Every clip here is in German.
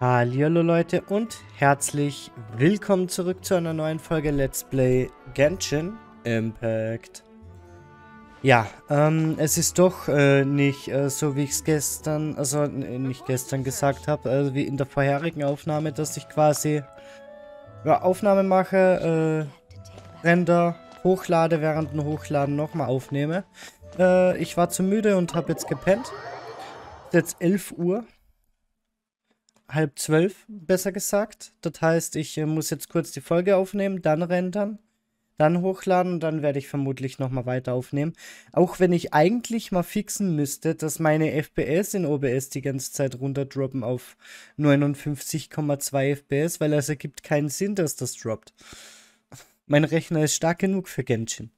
Hallihallo Leute und herzlich willkommen zurück zu einer neuen Folge Let's Play Genshin Impact. Ja, es ist doch nicht so, wie ich es gestern, also nicht gestern gesagt habe, wie in der vorherigen Aufnahme, dass ich quasi Aufnahme mache, Render, hochlade, während dem Hochladen nochmal aufnehme. Ich war zu müde und habe jetzt gepennt. Jetzt 11 Uhr. Halb 12, besser gesagt. Das heißt, ich muss jetzt kurz die Folge aufnehmen, dann rendern, dann hochladen und dann werde ich vermutlich nochmal weiter aufnehmen. Auch wenn ich eigentlich mal fixen müsste, dass meine FPS in OBS die ganze Zeit runterdroppen auf 59,2 FPS, weil es ergibt keinen Sinn, dass das droppt. Mein Rechner ist stark genug für Genshin.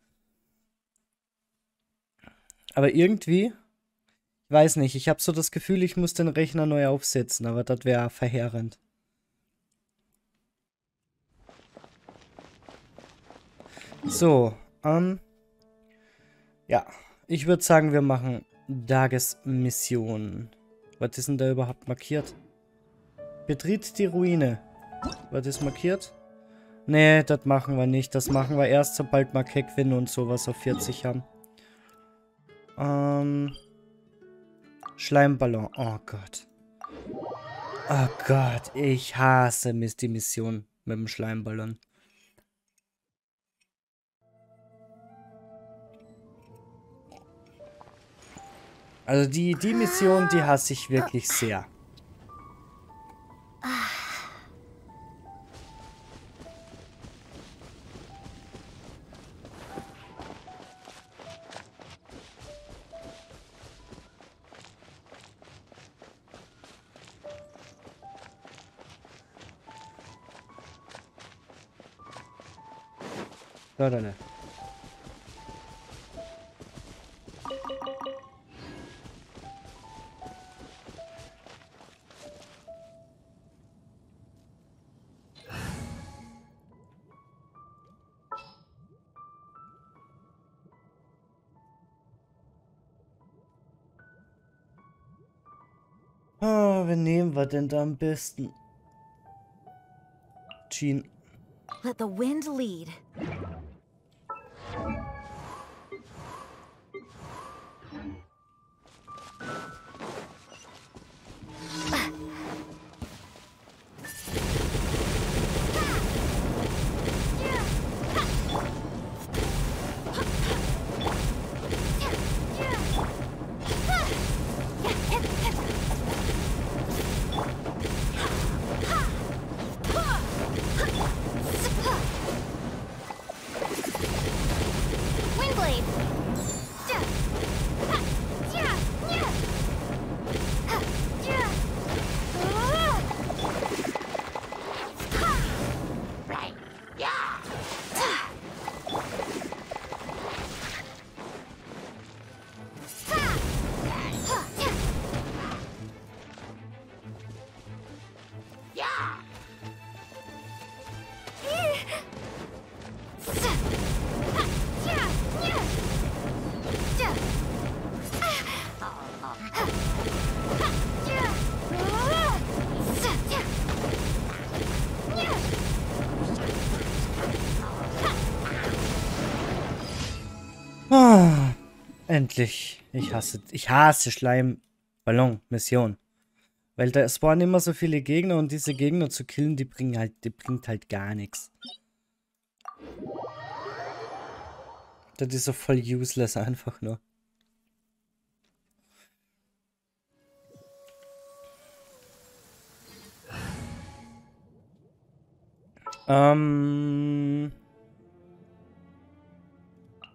Aber irgendwie... Weiß nicht, ich habe so das Gefühl, ich muss den Rechner neu aufsetzen, aber das wäre verheerend. So, ja, ich würde sagen, wir machen Tagesmission. Was ist denn da überhaupt markiert? Betritt die Ruine. Was ist markiert? Nee, das machen wir nicht. Das machen wir erst, sobald wir Keqing und sowas auf 40 haben. Schleimballon. Oh Gott. Oh Gott, ich hasse die Mission mit dem Schleimballon. Also die Mission, die hasse ich wirklich sehr. Oder oh, wen nehmen wir denn da am besten? Jean. Let the wind lead. Endlich. Ich hasse Schleimballon-Mission. Weil da spawnen immer so viele Gegner und diese Gegner zu killen, die bringt halt gar nichts. Das ist so voll useless einfach nur.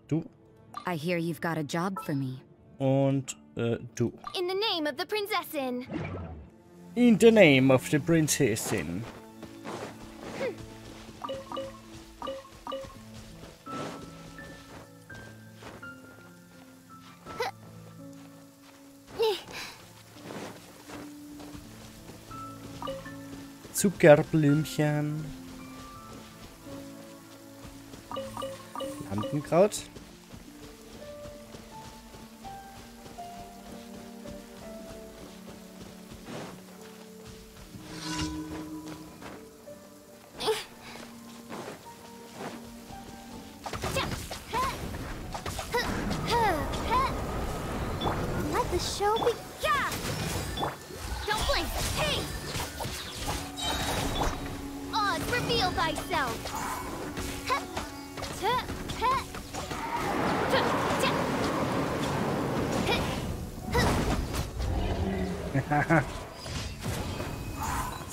Du? I hear you've got a job for me. Und du. In the name of the princessin. In the name of the princessin. Zuckerblümchen. Lampenkraut. thyself.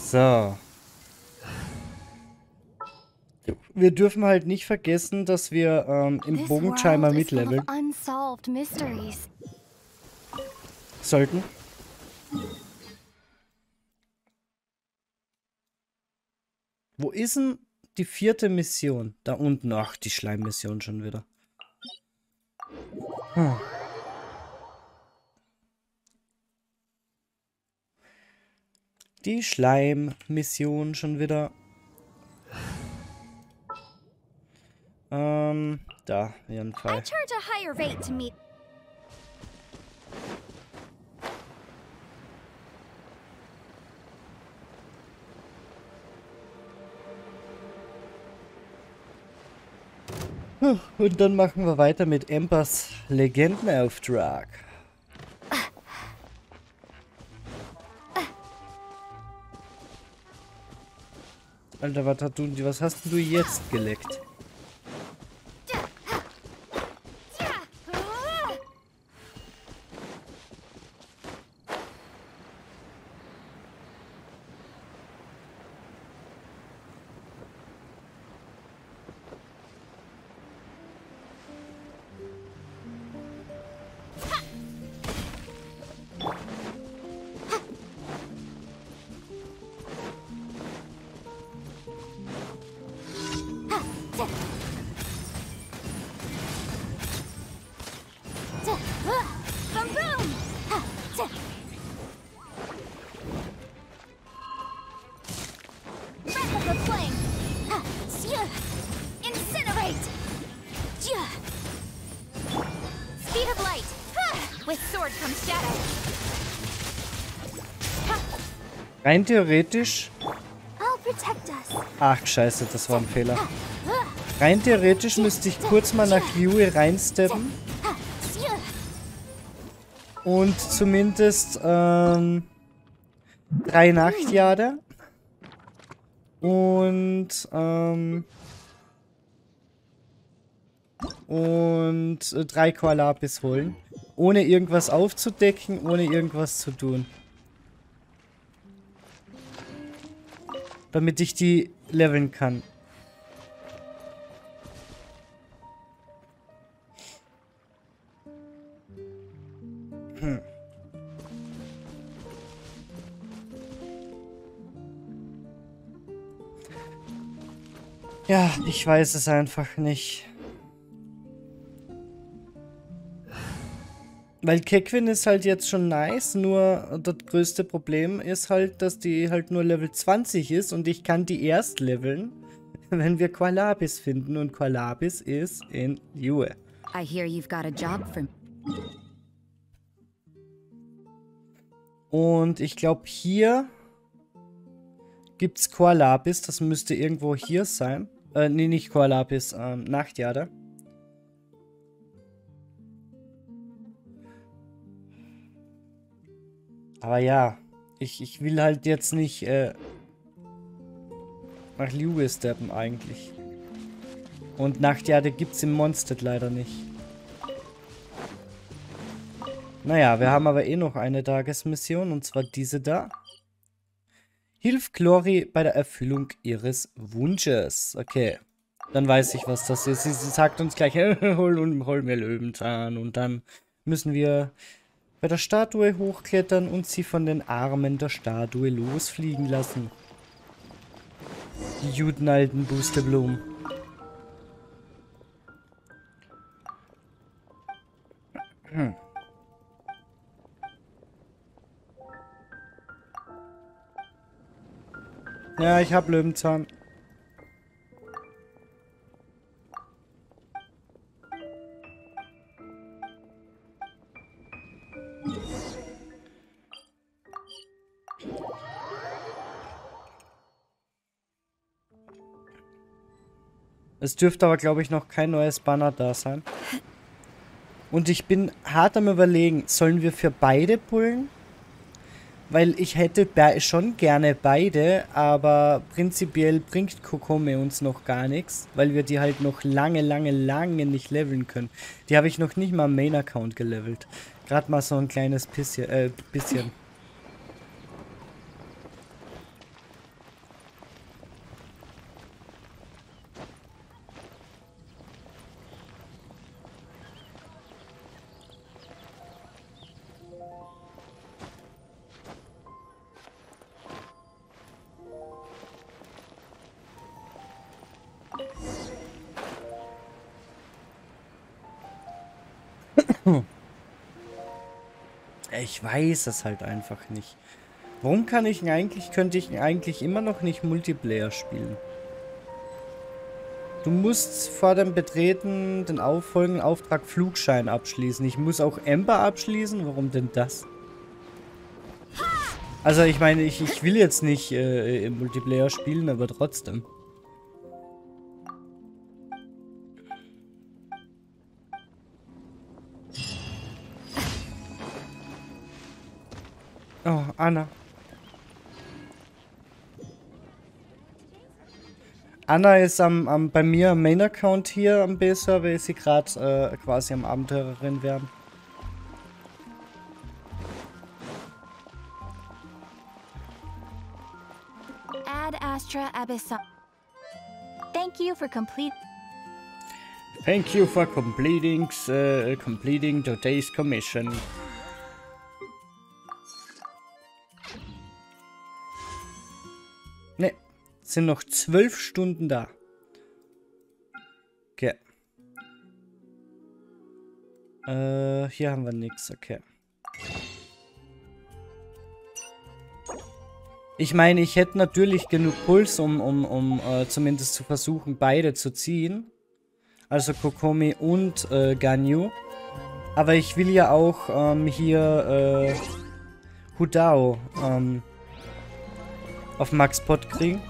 So. Wir dürfen halt nicht vergessen, dass wir im Bogenschirm mal mitleveln. Sollten. Wo ist denn die vierte Mission? Da unten. Ach, die Schleimmission schon wieder. Hm. Die Schleimmission schon wieder. Da, jedenfalls. Und dann machen wir weiter mit Embers Legendenauftrag. Alter, was hast du jetzt geleckt? Rein theoretisch... Ach, scheiße, das war ein Fehler. Rein theoretisch müsste ich kurz mal nach Liyue reinsteppen. Und zumindest 3 Nachtjade. Und 3 Koalapis holen. Ohne irgendwas aufzudecken, ohne irgendwas zu tun. Damit ich die leveln kann. Hm. Ja, ich weiß es einfach nicht. Weil Keqing ist halt jetzt schon nice, nur das größte Problem ist halt, dass die halt nur Level 20 ist und ich kann die erst leveln, wenn wir Koalapis finden und Koalapis ist in Liyue. I hear you've got a job for me. Und ich glaube hier gibt's Koalapis, das müsste irgendwo hier sein. Nee, nicht Koalapis, Nachtjade. Aber ja, ich will halt jetzt nicht nach Liyue steppen eigentlich. Und Nachtjade gibt's im Mondstadt leider nicht. Naja, wir haben aber eh noch eine Tagesmission und zwar diese da. Hilf Glory bei der Erfüllung ihres Wunsches. Okay, dann weiß ich, was das ist. Sie sagt uns gleich, hol mir Löwenzahn und dann müssen wir... bei der Statue hochklettern und sie von den Armen der Statue losfliegen lassen. Die guten alten Boosterblumen. Hm. Ja, ich hab Löwenzahn. Es dürfte aber, glaube ich, noch kein neues Banner da sein. Und ich bin hart am Überlegen, sollen wir für beide pullen? Weil ich hätte schon gerne beide, aber prinzipiell bringt Kokomi uns noch gar nichts, weil wir die halt noch lange nicht leveln können. Die habe ich noch nicht mal im Main-Account gelevelt. Gerade mal so ein kleines bisschen. Ich weiß es halt einfach nicht. Warum kann ich ihn eigentlich, könnte ich ihn eigentlich immer noch nicht Multiplayer spielen? Du musst vor dem Betreten den auffolgenden Auftrag Flugschein abschließen. Ich muss auch Amber abschließen? Warum denn das? Also ich meine, ich will jetzt nicht im Multiplayer spielen, aber trotzdem. Oh, Anna. Anna ist bei mir am Main-Account hier am B-Server, ist sie gerade quasi am Abenteurerin werden. Ad Astra Abyssal. Thank you for complete. Thank you for completing today's commission. Ne, sind noch 12 Stunden da. Okay. Hier haben wir nichts, okay. Ich meine, ich hätte natürlich genug Puls, um zumindest zu versuchen, beide zu ziehen. Also Kokomi und Ganyu. Aber ich will ja auch hier Hu Tao auf Max Pot kriegen.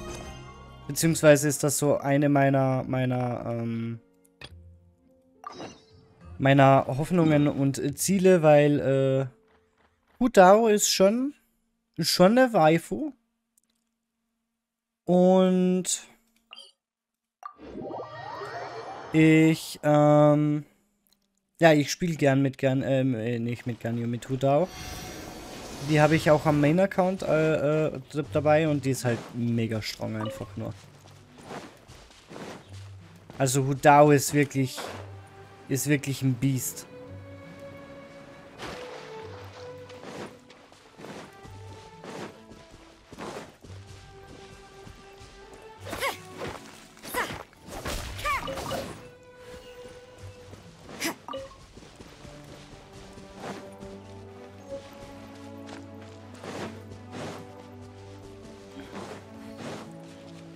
Beziehungsweise ist das so eine meiner Hoffnungen und Ziele, weil Hu Tao ist schon eine Waifu. Und ich ja, ich spiele gern mit nicht mit Hu Tao. Die habe ich auch am Main-Account dabei und die ist halt mega strong einfach nur. Also Hu Tao ist wirklich ein Biest.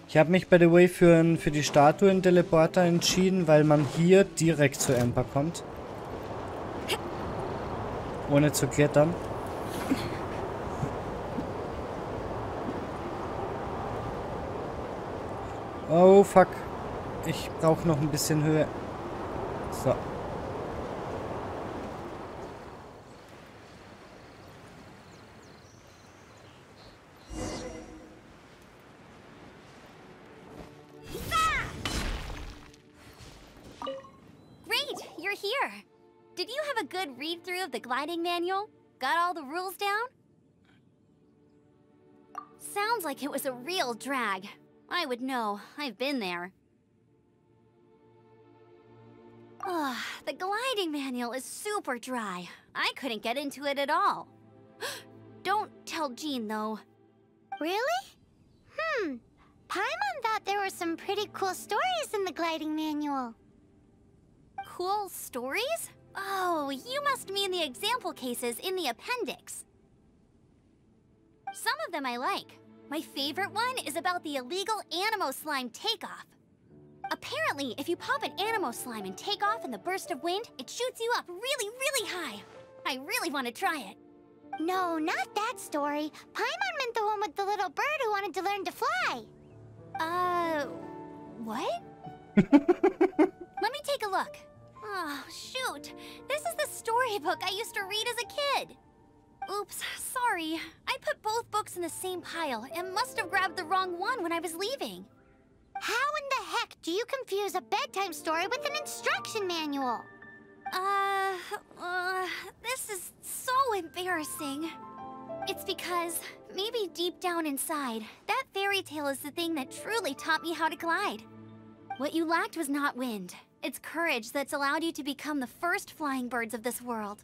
Ich habe mich by the way für die Statue in Teleporter entschieden, weil man hier direkt zu Amber kommt. Ohne zu klettern. Oh fuck. Ich brauche noch ein bisschen Höhe. So. Gliding manual? Got all the rules down? Sounds like it was a real drag. I would know. I've been there. Ugh, the gliding manual is super dry. I couldn't get into it at all. Don't tell Jean, though. Really? Paimon thought there were some pretty cool stories in the gliding manual. Cool stories? Oh, you must mean the example cases in the appendix. Some of them I like. My favorite one is about the illegal animo slime takeoff. Apparently, if you pop an animo slime and take off in the burst of wind, it shoots you up really high. I really want to try it. No, not that story. Paimon meant the one with the little bird who wanted to learn to fly. What? Let me take a look. Oh, shoot. This is the storybook I used to read as a kid. Oops, sorry. I put both books in the same pile and must have grabbed the wrong one when I was leaving. How in the heck do you confuse a bedtime story with an instruction manual? This is so embarrassing. It's because, maybe deep down inside, that fairy tale is the thing that truly taught me how to glide. What you lacked was not wind. It's courage that's allowed you to become the first flying birds of this world.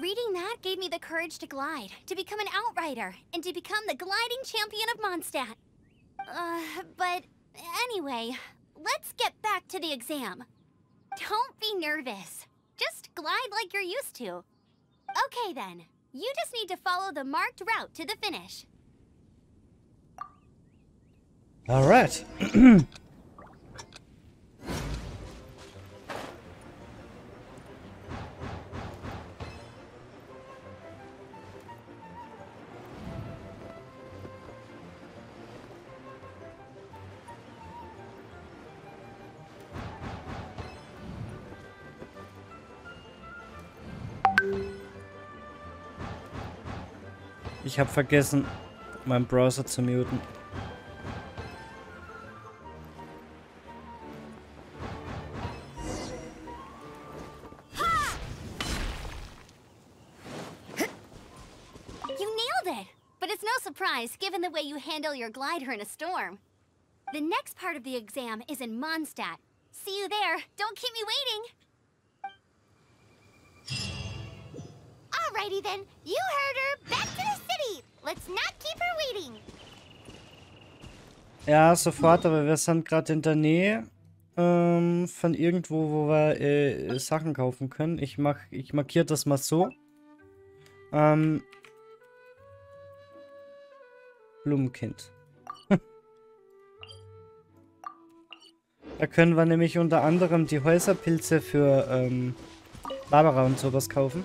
Reading that gave me the courage to glide, to become an outrider, and to become the gliding champion of Mondstadt. But anyway, let's get back to the exam. Don't be nervous. Just glide like you're used to. Okay then, you just need to follow the marked route to the finish. All right. Ich habe vergessen, meinen Browser zu muten. You nailed it! But it's no surprise, given the way you handle your glider in a storm. The next part of the exam is in Mondstadt. See you there. Don't keep me waiting. Alrighty then, you heard her. Back to the city. Let's not keep her waiting. Ja, sofort, aber wir sind gerade in der Nähe von irgendwo, wo wir Sachen kaufen können. Ich markiere das mal so. Blumenkind. Da können wir nämlich unter anderem die Häuserpilze für Barbara und sowas kaufen.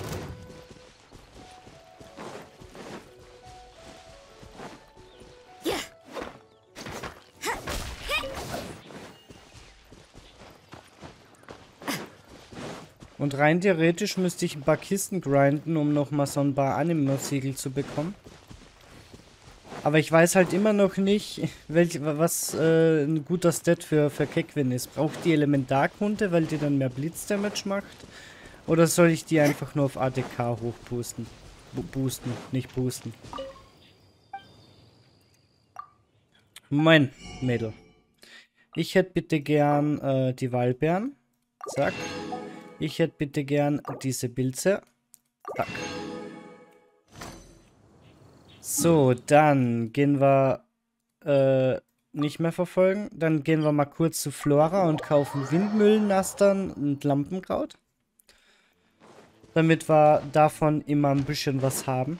Und rein theoretisch müsste ich ein paar Kisten grinden, um nochmal so ein paar Anime-Siegel zu bekommen. Aber ich weiß halt immer noch nicht, was ein guter Stat für Keqing ist. Braucht die Elementarkunde, weil die dann mehr Blitzdamage macht? Oder soll ich die einfach nur auf ATK hochboosten? Boosten, nicht boosten. Moin, Mädel. Ich hätte bitte gern die Waldbeeren. Zack. Ich hätte bitte gern diese Pilze. Zack. So, dann gehen wir nicht mehr verfolgen. Dann gehen wir mal kurz zu Flora und kaufen Windmühlen-Nastern und Lampenkraut. Damit wir davon immer ein bisschen was haben.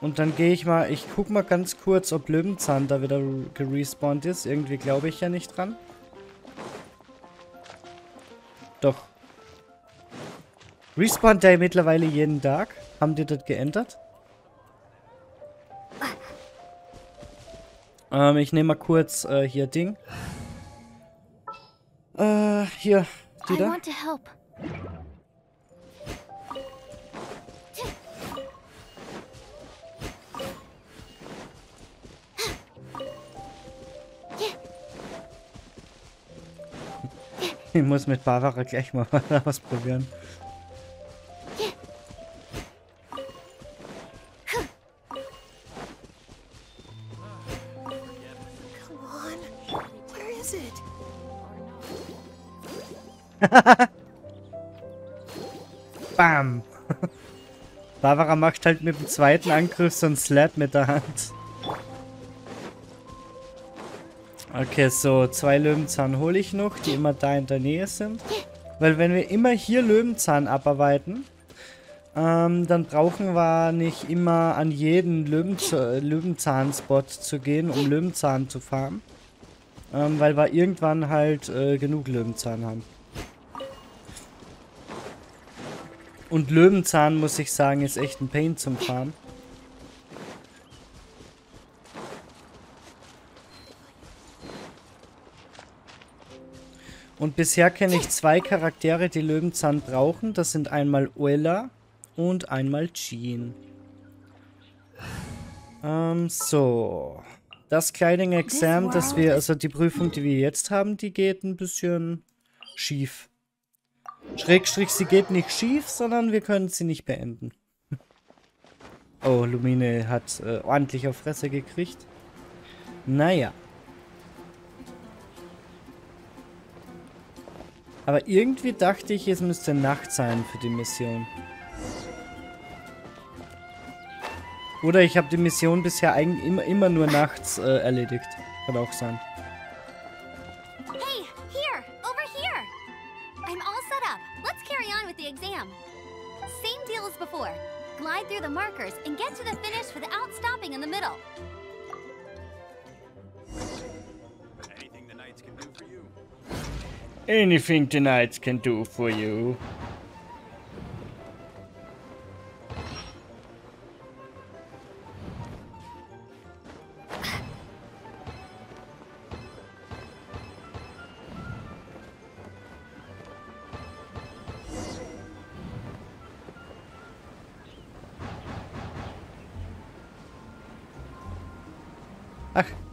Und dann gehe ich mal, ich guck mal ganz kurz, ob Löwenzahn da wieder gerespawnt ist. Irgendwie glaube ich ja nicht dran. Doch. Respawnt der mittlerweile jeden Tag? Haben die das geändert? Ich nehme mal kurz hier Ding. Hier, die da. Ich muss mit Barbara gleich mal was probieren. Bam! Barbara macht halt mit dem zweiten Angriff so einen Slap mit der Hand. Okay, so, 2 Löwenzahn hole ich noch, die immer da in der Nähe sind. Weil wenn wir immer hier Löwenzahn abarbeiten, dann brauchen wir nicht immer an jeden Löwenzahn-Spot zu gehen, um Löwenzahn zu farmen. Weil wir irgendwann halt genug Löwenzahn haben. Und Löwenzahn, muss ich sagen, ist echt ein Pain zum Farmen. Und bisher kenne ich 2 Charaktere, die Löwenzahn brauchen. Das sind einmal Uella und einmal Jean. So. Das Kleiding-Exam, das wir, also die Prüfung, die wir jetzt haben, die geht ein bisschen schief. Schrägstrich, sie geht nicht schief, sondern wir können sie nicht beenden. Oh, Lumine hat ordentlich auf Fresse gekriegt. Naja. Aber irgendwie dachte ich, es müsste Nacht sein für die Mission. Oder ich habe die Mission bisher eigentlich immer nur nachts erledigt. Kann auch sein. Hey, here, over here. I'm all set up. Let's carry on with the exam. Same deal as before. Glide through the markers and get to the finish without stopping in the middle. Anything the Knights can do for you. Anything the Knights can do for you.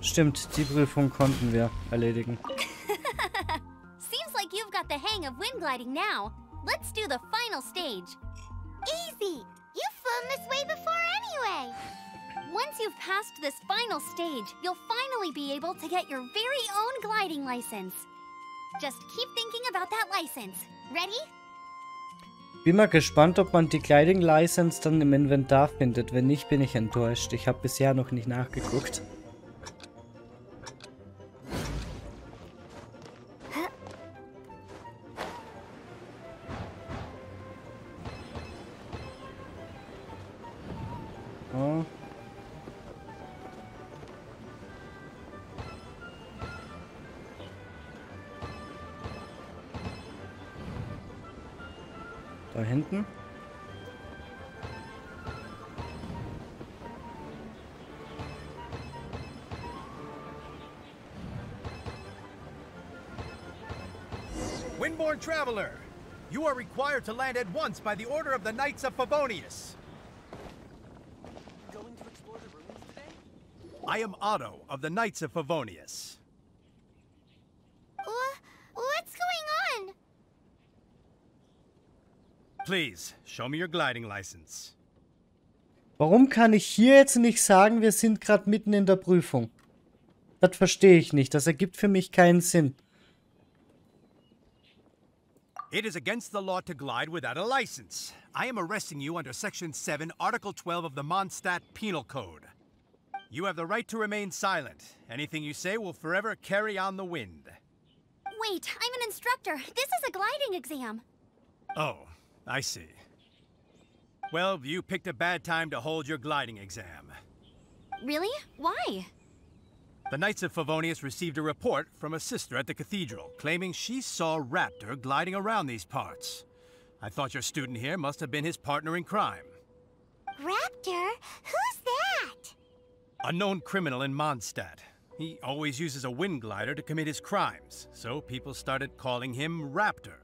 Stimmt, die Prüfung konnten wir erledigen. Seems like you've got the hang of wind gliding now. Let's do the final stage. Easy. You've flown this way before anyway. Once you've passed this final stage, you'll finally be able to get your very own gliding license. Just keep thinking about that license. Ready? Bin mal gespannt, ob man die Gliding License dann im Inventar findet. Wenn nicht, bin ich enttäuscht. Ich habe bisher noch nicht nachgeguckt. Da hinten. Windborne traveler, you are required to land at once by the order of the Knights of Favonius. Going to explore the ruins today? I am Otto of the Knights of Favonius. What's going on? Please, show me your gliding license. Warum kann ich hier jetzt nicht sagen, wir sind gerade mitten in der Prüfung? Das verstehe ich nicht. Das ergibt für mich keinen Sinn. It is against the law to glide without a license. I am arresting you under Section 7, Article 12 of the Mondstadt Penal Code. You have the right to remain silent. Anything you say will forever carry on the wind. Wait, I'm an instructor. This is a gliding exam. Oh. I see. Well, you picked a bad time to hold your gliding exam. Really? Why? The Knights of Favonius received a report from a sister at the cathedral, claiming she saw Raptor gliding around these parts. I thought your student here must have been his partner in crime. Raptor? Who's that? A known criminal in Mondstadt. He always uses a wind glider to commit his crimes, so people started calling him Raptor.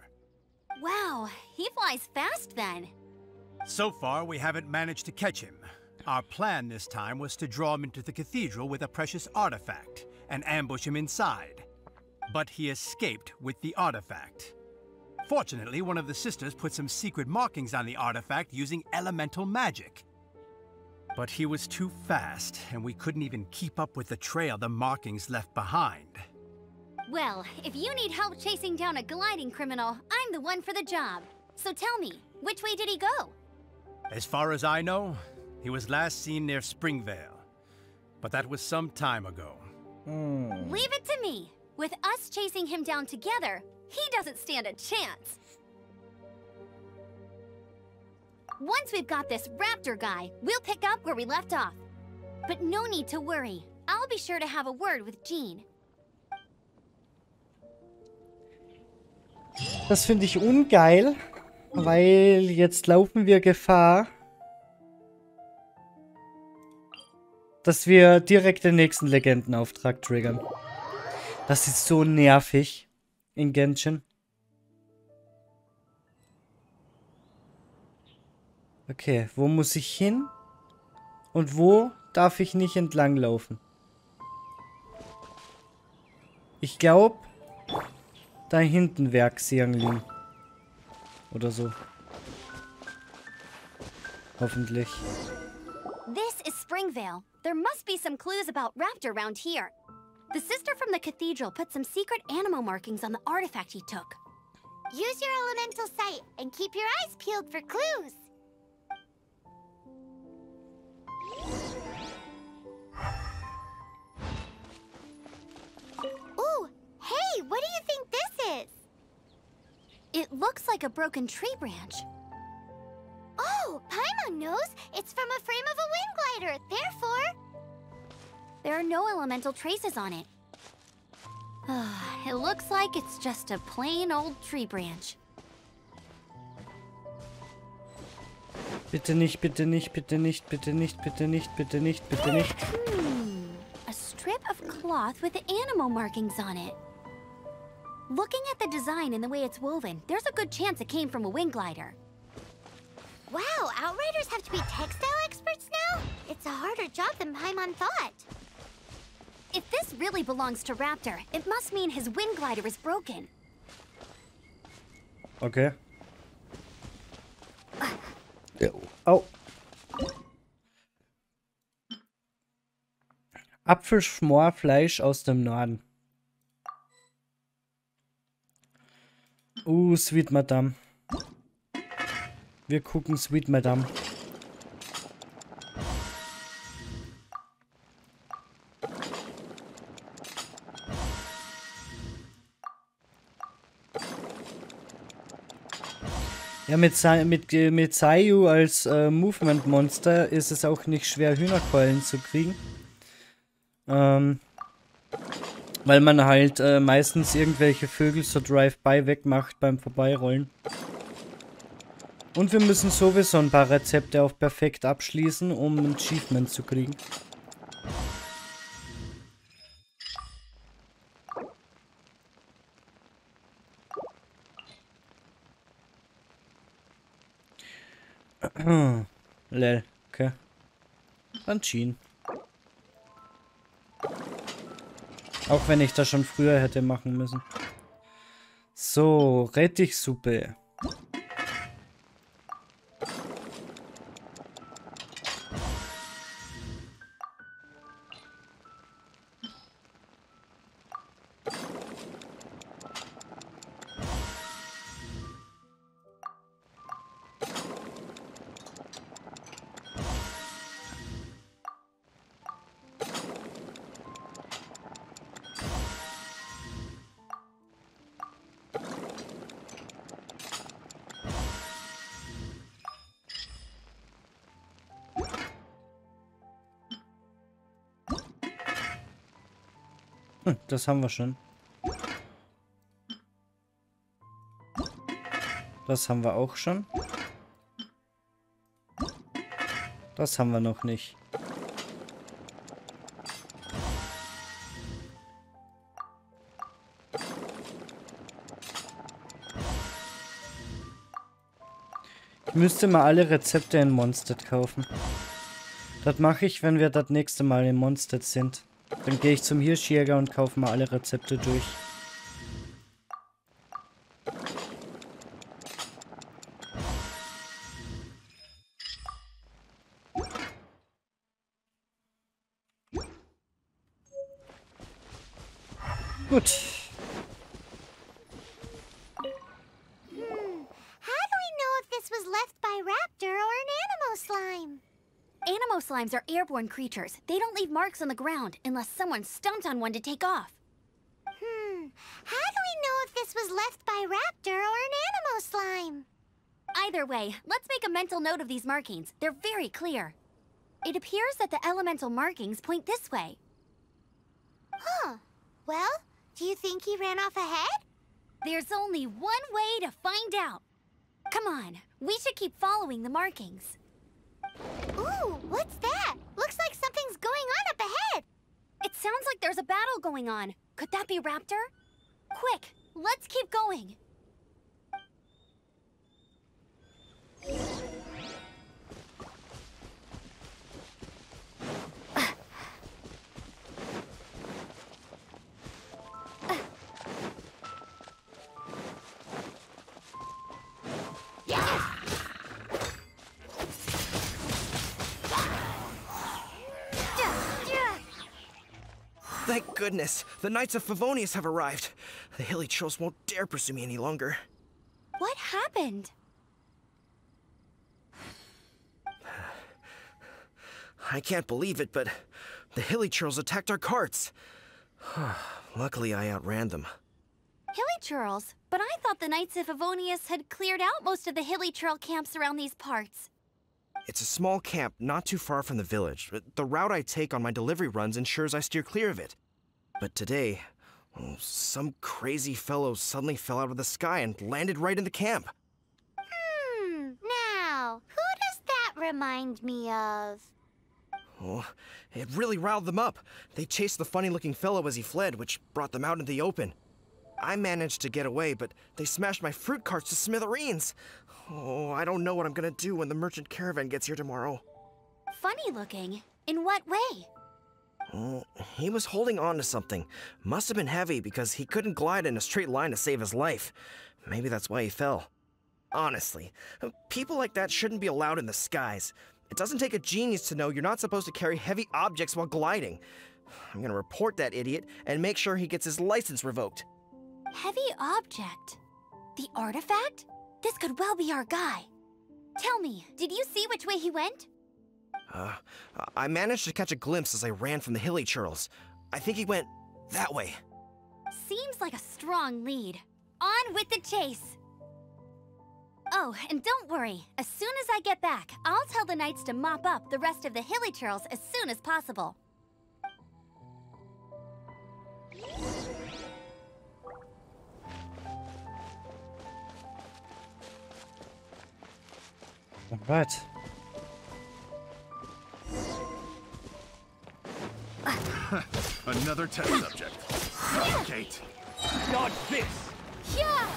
Wow, he flies fast then. So far, we haven't managed to catch him. Our plan this time was to draw him into the cathedral with a precious artifact and ambush him inside. But he escaped with the artifact. Fortunately, one of the sisters put some secret markings on the artifact using elemental magic. But he was too fast, and we couldn't even keep up with the trail the markings left behind. Well, if you need help chasing down a gliding criminal, I'm the one for the job. So tell me, which way did he go? As far as I know, he was last seen near Springvale. But that was some time ago. Leave it to me. With us chasing him down together, he doesn't stand a chance. Once we've got this Raptor guy, we'll pick up where we left off. But no need to worry. I'll be sure to have a word with Jean. Das finde ich ungeil, weil jetzt laufen wir Gefahr, dass wir direkt den nächsten Legendenauftrag triggern. Das ist so nervig in Genshin. Okay, wo muss ich hin? Und wo darf ich nicht entlanglaufen? Ich glaube, da hinten wäre Xiangling. Oder so. Hoffentlich. This is Springvale. There must be some clues about Raptor around here. The sister from the cathedral put some secret animal markings on the artifact he took. Use your elemental sight and keep your eyes peeled for clues. Ooh, hey, what do you think this is? It looks like a broken tree branch. Oh, Paimon knows. It's from a frame of a wind glider, therefore... There are no elemental traces on it. It looks like it's just a plain old tree branch. Bitte nicht, bitte nicht, bitte nicht, bitte nicht, bitte nicht, bitte nicht, bitte nicht. A strip of cloth with animal markings on it. Looking at the design and the way it's woven, there's a good chance it came from a wind glider. Wow, outriders have to be textile experts now? It's a harder job than Paimon thought. If this really belongs to Raptor, it must mean his wind glider is broken. Okay. Oh. Apfelschmorfleisch aus dem Norden. Sweet Madame. Wir gucken Sweet Madame. Ja, mit Sayu als Movement-Monster ist es auch nicht schwer, Hühnerkeulen zu kriegen. Weil man halt meistens irgendwelche Vögel so Drive-By wegmacht beim Vorbeirollen. Und wir müssen sowieso ein paar Rezepte auf Perfekt abschließen, um ein Achievement zu kriegen. Lel, okay. Dann Jean. Auch wenn ich das schon früher hätte machen müssen. So, Rettichsuppe. Das haben wir schon. Das haben wir auch schon. Das haben wir noch nicht. Ich müsste mal alle Rezepte in Mondstadt kaufen. Das mache ich, wenn wir das nächste Mal in Mondstadt sind. Dann gehe ich zum Hirschjäger und kaufe mal alle Rezepte durch. Gut. Slimes are airborne creatures. They don't leave marks on the ground unless someone stomped on one to take off. How do we know if this was left by Raptor or an animal slime? Either way, let's make a mental note of these markings. They're very clear. It appears that the elemental markings point this way. Huh. Well, do you think he ran off ahead? There's only one way to find out. Come on, we should keep following the markings. Ooh, what's that? Looks like something's going on up ahead. It sounds like there's a battle going on. Could that be Raptor? Quick, let's keep going. Thank goodness! The Knights of Favonius have arrived! The hilly trolls won't dare pursue me any longer. What happened? I can't believe it, but the hilly trolls attacked our carts. Luckily, I outran them. Hilly churls? But I thought the Knights of Favonius had cleared out most of the hilly churl camps around these parts. It's a small camp not too far from the village. The route I take on my delivery runs ensures I steer clear of it. But today, some crazy fellow suddenly fell out of the sky and landed right in the camp. Now, who does that remind me of? Oh, it really riled them up. They chased the funny-looking fellow as he fled, which brought them out into the open. I managed to get away, but they smashed my fruit carts to smithereens. Oh, I don't know what I'm gonna do when the merchant caravan gets here tomorrow. Funny-looking? In what way? Oh, he was holding on to something. Must have been heavy because he couldn't glide in a straight line to save his life. Maybe that's why he fell. Honestly, people like that shouldn't be allowed in the skies. It doesn't take a genius to know you're not supposed to carry heavy objects while gliding. I'm gonna report that idiot and make sure he gets his license revoked. Heavy object? The artifact? This could well be our guy. Tell me, did you see which way he went? I managed to catch a glimpse as I ran from the hilly churls. I think he went that way. Seems like a strong lead. On with the chase! Oh, and don't worry. As soon as I get back, I'll tell the knights to mop up the rest of the hilly churls as soon as possible. All right. Another test subject. Kate. Dodge this. Yeah.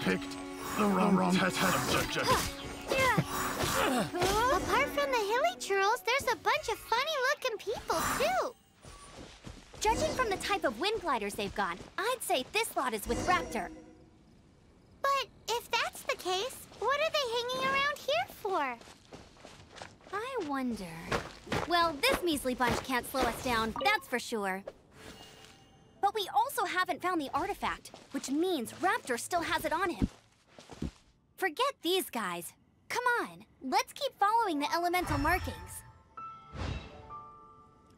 Picked the wrong test subject. Yeah. Apart from the hilly churls, there's a bunch of funny-looking people too. Judging from the type of wind gliders they've got, I'd say this lot is with Raptor. But if that's the case, what are they hanging around here for? I wonder. Well, this measly bunch can't slow us down, that's for sure. But we also haven't found the artifact, which means Raptor still has it on him. Forget these guys. Come on, let's keep following the elemental markings.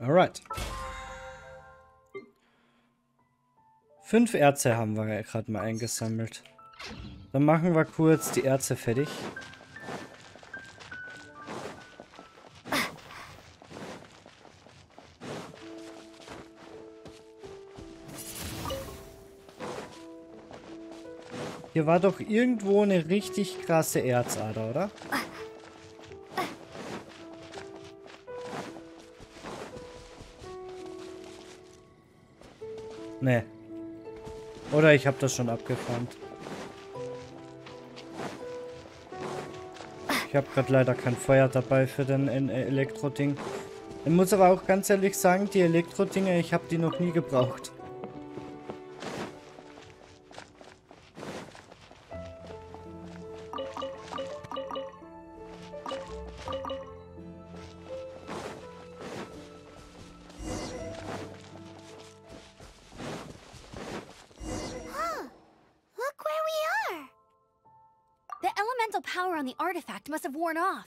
All right. 5 Erze haben wir gerade mal eingesammelt. Dann machen wir kurz die Erze fertig. Hier war doch irgendwo eine richtig krasse Erzader, oder? Nee. Oder ich habe das schon abgefahren. Ich habe gerade leider kein Feuer dabei für den Elektroding. Ich muss aber auch ganz ehrlich sagen, die Elektrodinger, ich habe die noch nie gebraucht. Must have worn off.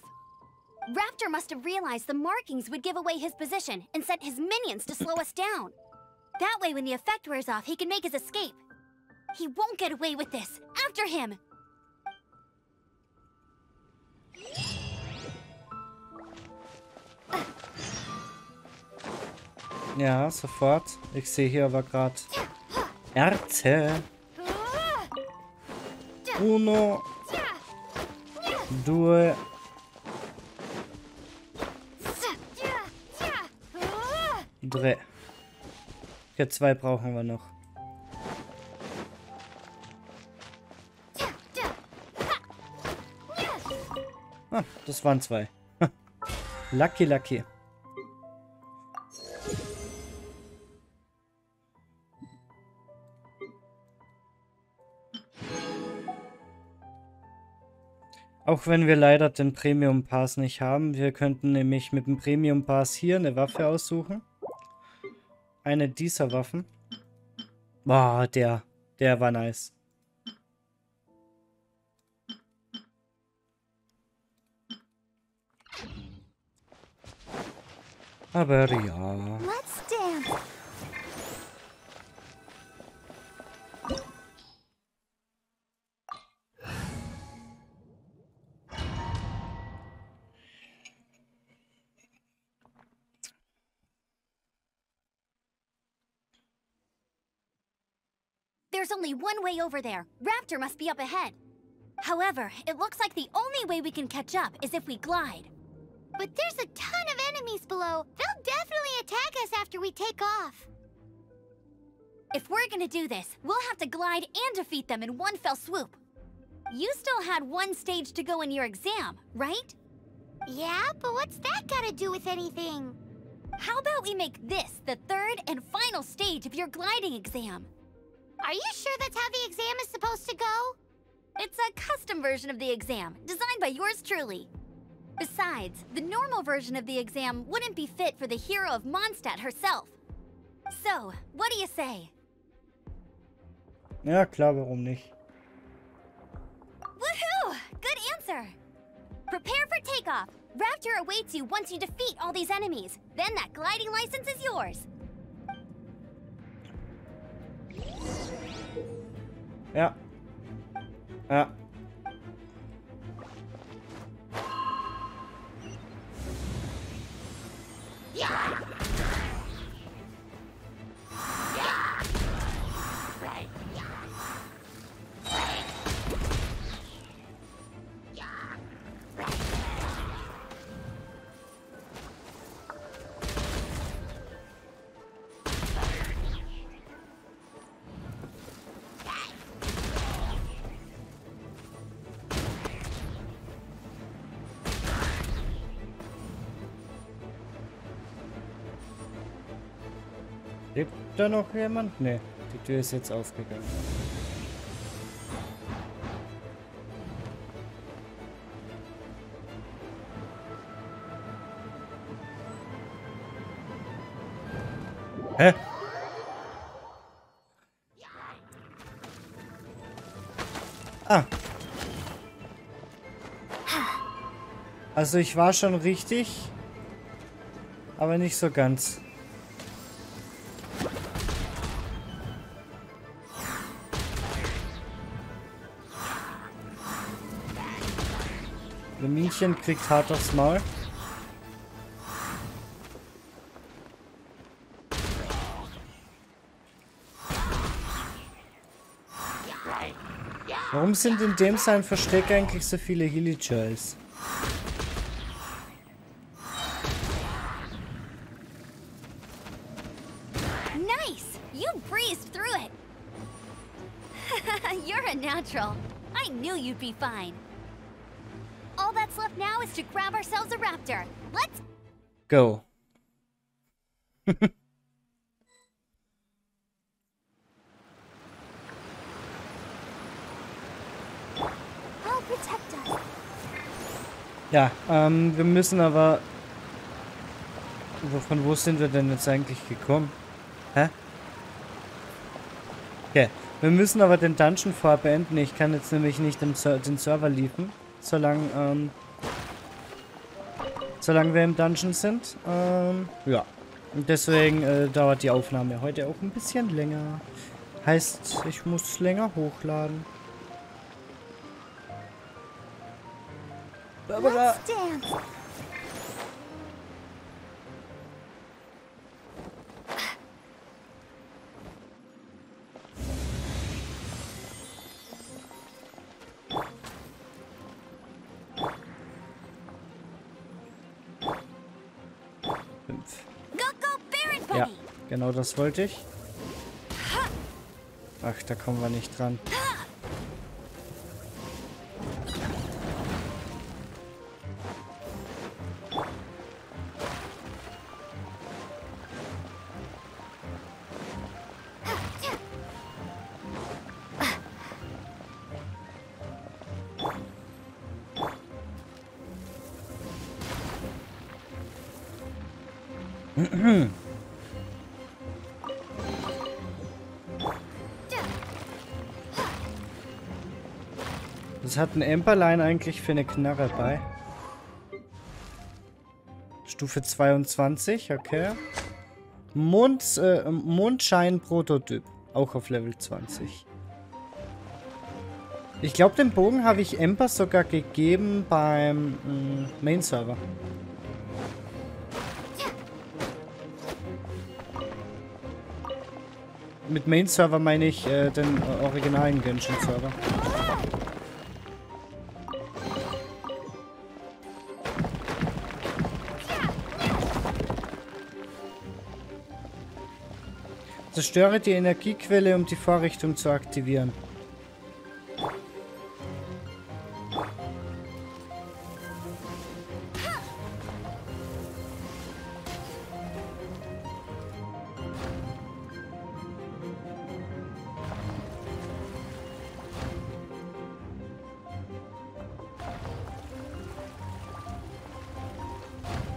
Raptor must have realized the markings would give away his position and sent his minions to slow us down. That way, when the effect wears off, he can make his escape. He won't get away with this. After him! Ja, sofort. Ich sehe hier aber gerade Erze. Uno. Due. Drei. Ja, 2 brauchen wir noch. Ah, das waren 2. Lucky, lucky. Auch wenn wir leider den Premium Pass nicht haben. Wir könnten nämlich mit dem Premium Pass hier eine Waffe aussuchen. Eine dieser Waffen. Boah, der war nice. Aber ja. There's only one way over there. Raptor must be up ahead. However, it looks like the only way we can catch up is if we glide. But there's a ton of enemies below. They'll definitely attack us after we take off. If we're gonna do this, we'll have to glide and defeat them in one fell swoop. You still had one stage to go in your exam, right? Yeah, but what's that gotta do with anything? How about we make this the third and final stage of your gliding exam? Are you sure that's how the exam is supposed to go? It's a custom version of the exam, designed by yours truly. Besides, the normal version of the exam wouldn't be fit for the hero of Mondstadt herself. So, what do you say? Ja, klar, warum nicht? Woohoo! Good answer! Prepare for takeoff. Raptor awaits you once you defeat all these enemies. Then that gliding license is yours. Ja. Ja. Ja. Lebt da noch jemand? Ne, die Tür ist jetzt aufgegangen. Hä? Ah. Also ich war schon richtig, aber nicht so ganz. Luminchen kriegt hart aufs Maul. Warum sind in dem sein Versteck eigentlich so viele Hilly-Chills? Nice! You breezed through it! You're a natural. I knew you'd be fine. All that's left now is to grab ourselves a raptor. Let's go. Ja, wir müssen aber... Von wo sind wir denn jetzt eigentlich gekommen? Hä? Okay, wir müssen aber den Dungeon vorher beenden. Ich kann jetzt nämlich nicht den Server liefern. Solange wir im Dungeon sind. Ja. Und deswegen dauert die Aufnahme heute auch ein bisschen länger. Heißt, ich muss länger hochladen. Barbara! Ja, genau das wollte ich. Ach, da kommen wir nicht dran. Was hat ein Amberline eigentlich für eine Knarre bei? Stufe 22, okay. Mondschein-Prototyp, auch auf Level 20. Ich glaube, den Bogen habe ich Amber sogar gegeben beim Main-Server. Mit Main-Server meine ich den originalen Genshin-Server. Zerstöre die Energiequelle, um die Vorrichtung zu aktivieren.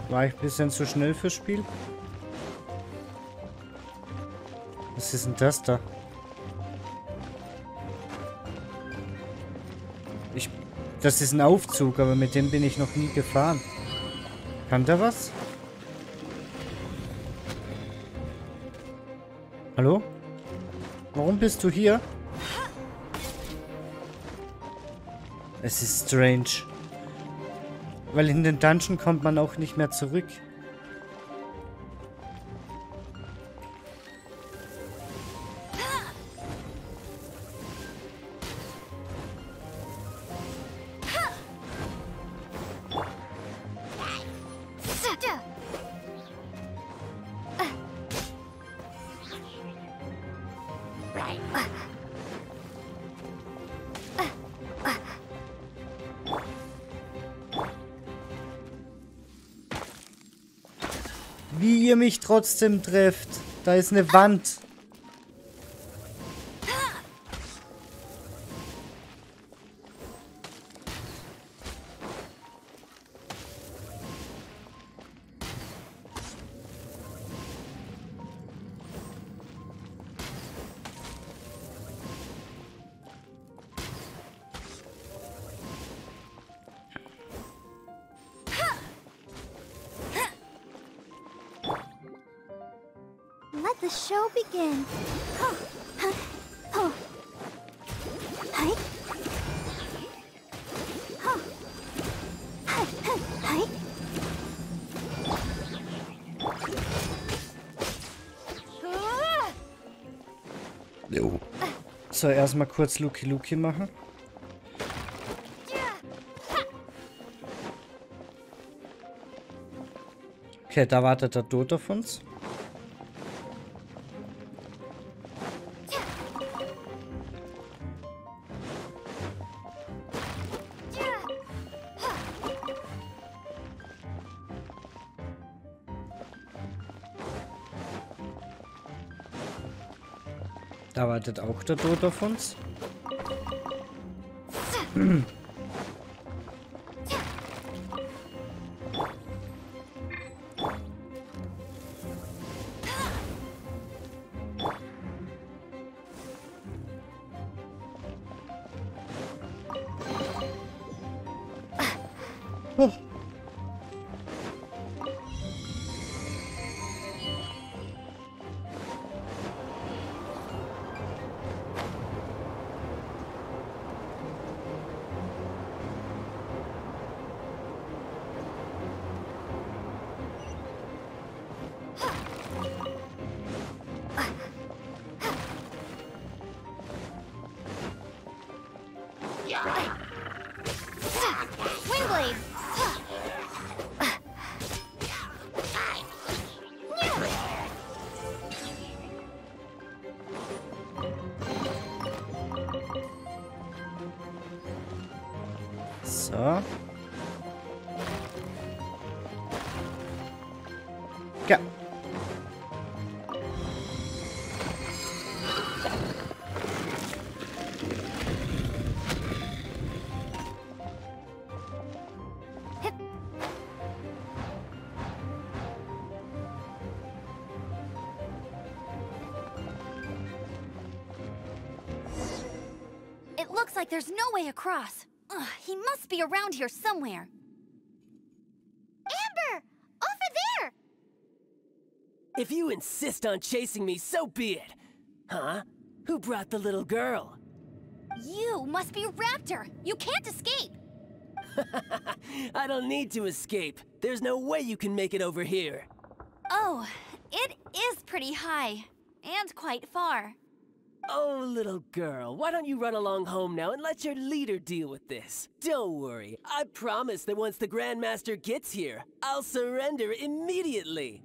War ich ein bisschen zu schnell fürs Spiel? Was ist denn das da? Das ist ein Aufzug, aber mit dem bin ich noch nie gefahren. Kann der was? Hallo? Warum bist du hier? Es ist strange. Weil in den Dungeon kommt man auch nicht mehr zurück. Wie ihr mich trotzdem trefft. Da ist eine Wand. The show begins. Huh. Huh. Oh. Hi. Huh. Hi. Hi. Jo. So, erstmal kurz Luki Luki machen. Okay, da wartet der Tod auf uns. Da wartet auch der Tod auf uns. Oh. So. Ja. like there's no way across. Ugh, he must be around here somewhere. Amber! Over there! If you insist on chasing me, so be it. Huh? Who brought the little girl? You must be Raptor! You can't escape! I don't need to escape. There's no way you can make it over here. Oh, it is pretty high. And quite far. Oh, little girl, why don't you run along home now and let your leader deal with this? Don't worry, I promise that once the Grandmaster gets here, I'll surrender immediately.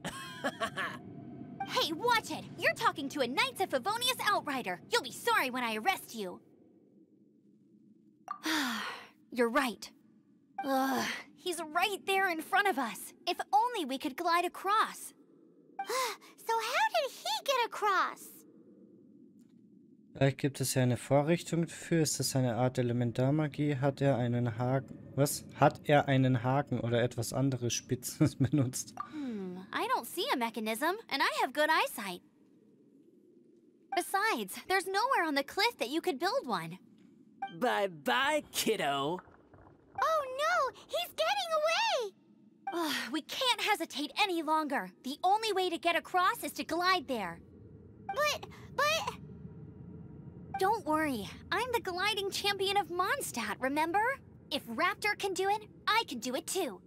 Hey, watch it! You're talking to a Knights of Favonius outrider. You'll be sorry when I arrest you. You're right. Ugh, he's right there in front of us. If only we could glide across. So how did he get across? Vielleicht gibt es ja eine Vorrichtung dafür. Ist das eine Art Elementarmagie? Hat er einen Haken? Was? Hat er einen Haken oder etwas anderes Spitzes benutzt? Hmm, I don't see a mechanism and I have good eyesight. Besides, there's nowhere on the cliff that you could build one. Bye-bye, kiddo. Oh no, he's getting away! Ugh, we can't hesitate any longer. The only way to get across is to glide there. But... Don't worry, I'm the gliding champion of Mondstadt, remember? If Raptor can do it, I can do it too.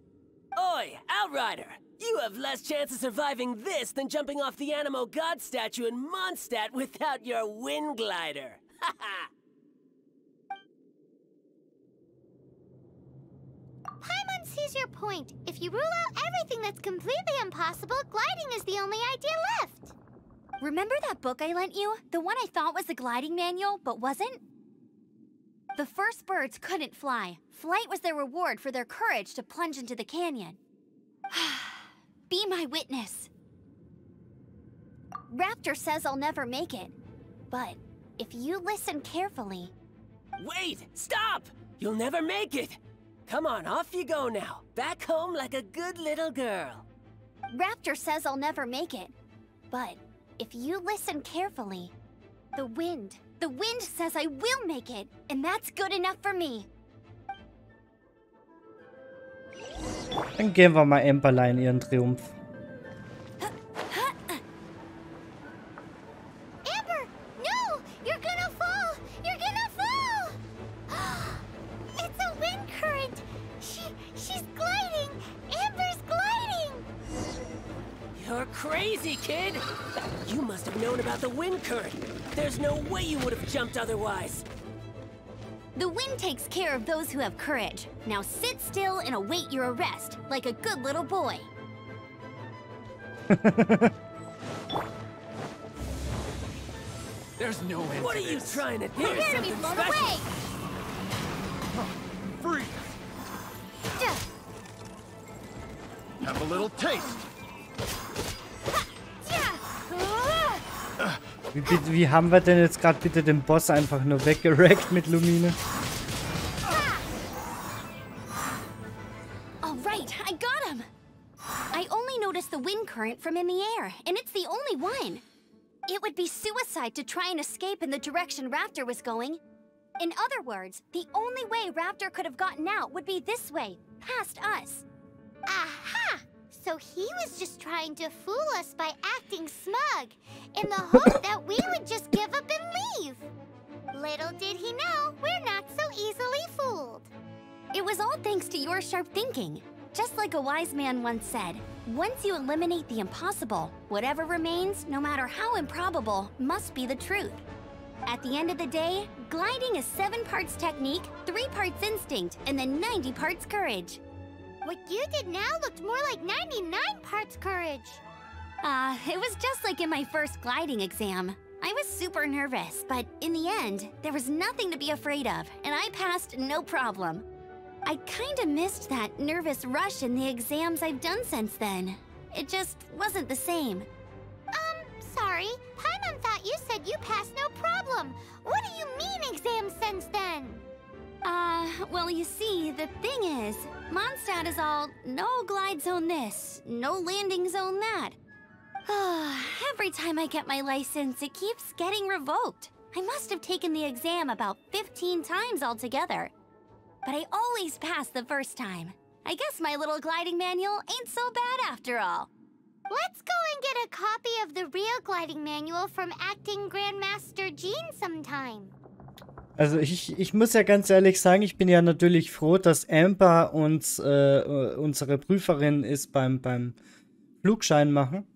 Oi, Outrider! You have less chance of surviving this than jumping off the Animo God statue in Mondstadt without your wind glider. Haha! Paimon sees your point. If you rule out everything that's completely impossible, gliding is the only idea left. Remember that book I lent you? The one I thought was the gliding manual, but wasn't? The first birds couldn't fly. Flight was their reward for their courage to plunge into the canyon. Be my witness. Raptor says I'll never make it. But if you listen carefully... Wait! Stop! You'll never make it! Come on, off you go now. Back home like a good little girl. Raptor says I'll never make it. But if you listen carefully, the wind says I will make it. And that's good enough for me. Dann gehen wir mal Amberlei in ihren Triumph. Crazy, kid! You must have known about the wind current. There's no way you would have jumped otherwise. The wind takes care of those who have courage. Now sit still and await your arrest, like a good little boy. There's no end. What are you trying to do? We're gonna be blown away! Freeze! Have a little taste. Wie haben wir denn jetzt gerade bitte den Boss einfach nur weggerackt mit Lumine? All right, I got him. I only noticed the wind current from in the air, and it's the only one. It would be suicide to try and escape in the direction Raptor was going. In other words, the only way Raptor could have gotten out would be this way, past us. Aha! So he was just trying to fool us by acting smug, in the hope that we would just give up and leave. Little did he know, we're not so easily fooled. It was all thanks to your sharp thinking. Just like a wise man once said, once you eliminate the impossible, whatever remains, no matter how improbable, must be the truth. At the end of the day, gliding is 7 parts technique, 3 parts instinct, and then 90 parts courage. What you did now looked more like 99 parts courage. It was just like in my first gliding exam. I was super nervous, but in the end, there was nothing to be afraid of, and I passed no problem. I kinda missed that nervous rush in the exams I've done since then. It just wasn't the same. Sorry, Paimon thought you said you passed no problem. What do you mean exams since then? Well, you see, the thing is, Mondstadt is all, no glide zone this, no landing zone that. Every time I get my license, it keeps getting revoked. I must have taken the exam about 15 times altogether. But I always pass the first time. I guess my little gliding manual ain't so bad after all. Let's go and get a copy of the real gliding manual from Acting Grandmaster Jean sometime. Also ich muss ja ganz ehrlich sagen, ich bin ja natürlich froh, dass Amber uns unsere Prüferin ist beim Flugschein machen.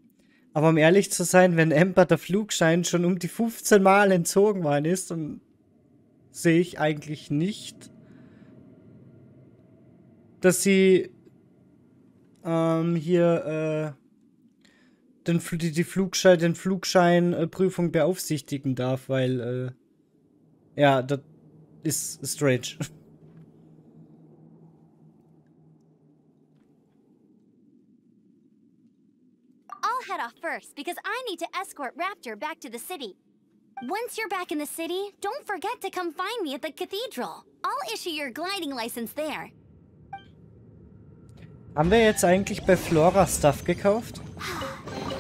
Aber um ehrlich zu sein, wenn Amber der Flugschein schon um die 15 Mal entzogen worden ist, dann sehe ich eigentlich nicht, dass sie hier den Flugscheinprüfung beaufsichtigen darf, weil ja, das ist strange. I'll head off first because I need to escort Raptor back to the city. Once you're back in the city, don't forget to come find me at the cathedral. I'll issue your gliding license there. Haben wir jetzt eigentlich bei Flora Stuff gekauft?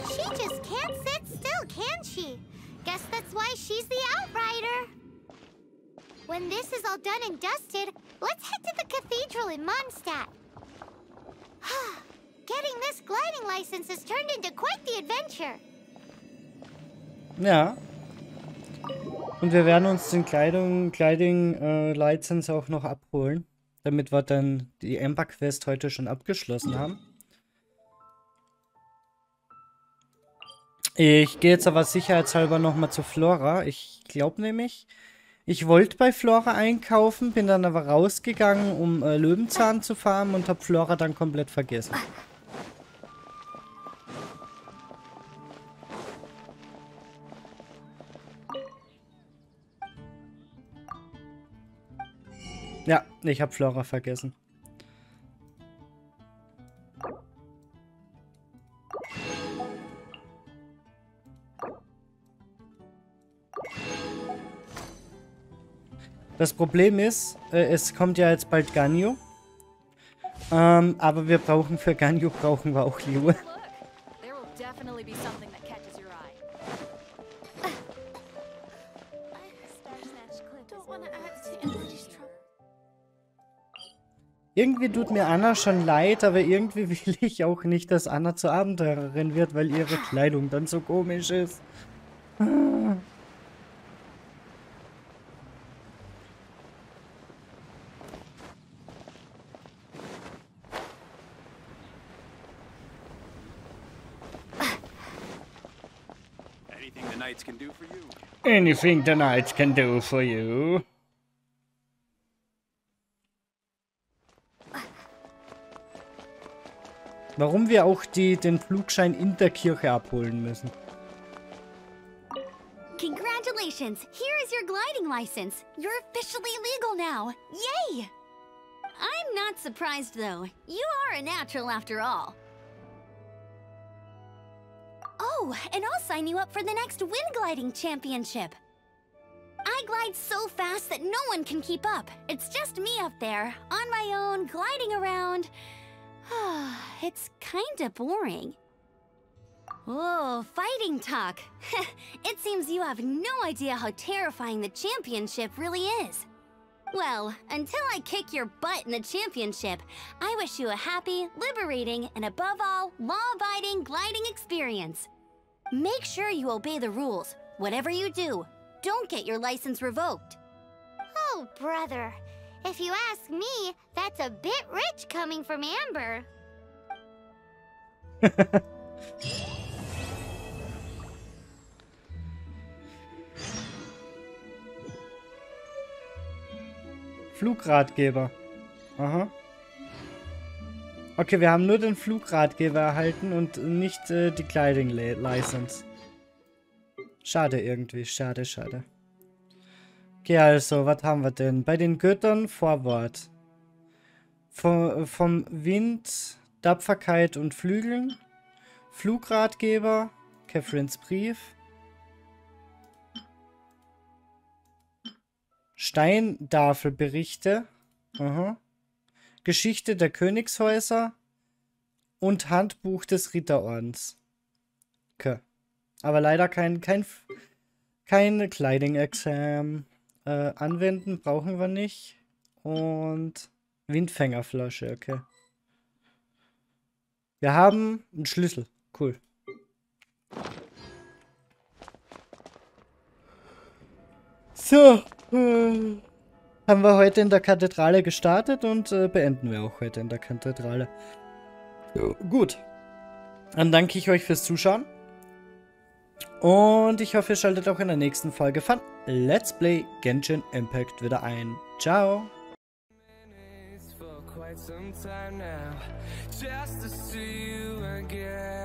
She just can't sit still, can she? Guess that's why she's the outrider. When this is all done and dusted, let's head to the cathedral in Mondstadt. Getting this gliding license has turned into quite the adventure. Ja. Und wir werden uns den Gliding-License auch noch abholen, damit wir dann die Amber-Quest heute schon abgeschlossen haben. Ich gehe jetzt aber sicherheitshalber nochmal zu Flora. Ich glaube nämlich, ich wollte bei Flora einkaufen, bin dann aber rausgegangen, um Löwenzahn zu farmen und habe Flora dann komplett vergessen. Ja, ich habe Flora vergessen. Das Problem ist, es kommt ja jetzt bald Ganyu. Aber wir brauchen für Ganyu auch Liyue. Irgendwie tut mir Anna schon leid, aber irgendwie will ich auch nicht, dass Anna zur Abenteurerin wird, weil ihre Kleidung dann so komisch ist. Anything the Knights can do for you. Warum wir auch den Flugschein in der Kirche abholen müssen. Congratulations! Here is your gliding license. You're officially legal now. Yay! I'm not surprised though. You are a natural after all. Oh, and I'll sign you up for the next wind gliding championship. I glide so fast that no one can keep up. It's just me up there, on my own, gliding around. It's kinda boring. Oh, fighting talk. It seems you have no idea how terrifying the championship really is. Well, until I kick your butt in the championship, I wish you a happy, liberating, and above all, law-abiding gliding experience. Make sure you obey the rules. Whatever you do, don't get your license revoked. Oh, brother. If you ask me, that's a bit rich coming from Amber. Flugratgeber. Aha. Okay, wir haben nur den Flugratgeber erhalten und nicht die Gliding License. Schade irgendwie, schade. Okay, also, was haben wir denn? Bei den Göttern Vorwort. Vom Wind, Tapferkeit und Flügeln. Flugratgeber, Catherines Brief. Steintafelberichte. Aha. Geschichte der Königshäuser. Und Handbuch des Ritterordens. Okay. Aber leider kein Keine Gliding Exam anwenden, brauchen wir nicht. Und Windfängerflasche, okay. Wir haben einen Schlüssel, cool. So, haben wir heute in der Kathedrale gestartet und beenden wir auch heute in der Kathedrale. So. Gut, dann danke ich euch fürs Zuschauen. Und ich hoffe, ihr schaltet auch in der nächsten Folge von Let's Play Genshin Impact wieder ein. Ciao! Some time now, just to see you again.